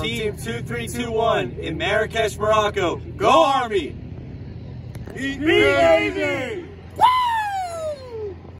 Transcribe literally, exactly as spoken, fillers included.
Team two three two one in Marrakesh, Morocco. Go Army! Be Navy!